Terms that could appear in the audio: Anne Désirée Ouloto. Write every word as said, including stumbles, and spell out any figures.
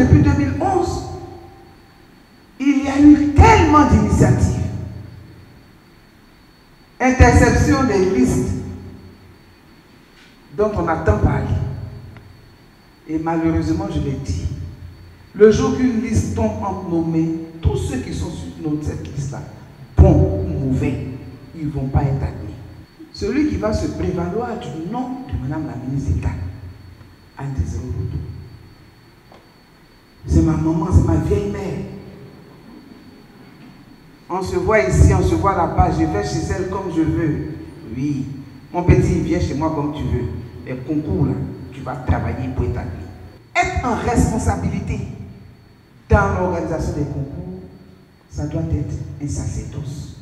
depuis deux mille onze. Il y a eu tellement d'initiatives. Interception des listes dont on a tant parlé. Et malheureusement, je l'ai dit, le jour qu'une liste tombe en nommée, tous ceux qui sont sur cette liste-là, bons ou mauvais, ils ne vont pas être admis. Celui qui va se prévaloir du nom de Madame la ministre d'État, Anne Désirée Ouloto. C'est ma maman, c'est ma vieille mère. On se voit ici, on se voit là-bas, je vais chez elle comme je veux. Oui, mon petit, viens chez moi comme tu veux. Les concours, là, tu vas travailler pour établir. Être en responsabilité dans l'organisation des concours, ça doit être un sacerdoce.